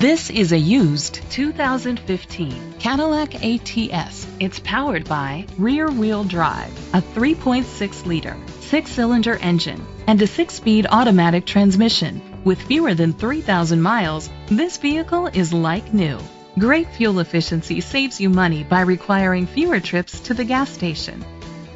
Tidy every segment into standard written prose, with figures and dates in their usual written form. This is a used 2015 Cadillac ATS. It's powered by rear-wheel drive, a 3.6-liter, six-cylinder engine, and a six-speed automatic transmission. With fewer than 3,000 miles, this vehicle is like new. Great fuel efficiency saves you money by requiring fewer trips to the gas station.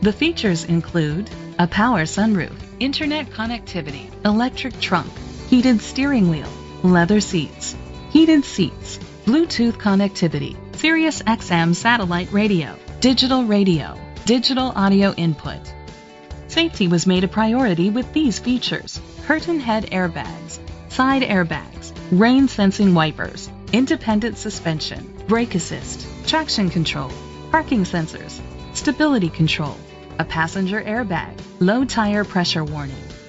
The features include a power sunroof, internet connectivity, electric trunk, heated steering wheel, leather seats, heated seats, Bluetooth connectivity, Sirius XM satellite radio, digital audio input. Safety was made a priority with these features: curtain head airbags, side airbags, rain sensing wipers, independent suspension, brake assist, traction control, parking sensors, stability control, a passenger airbag, low tire pressure warning.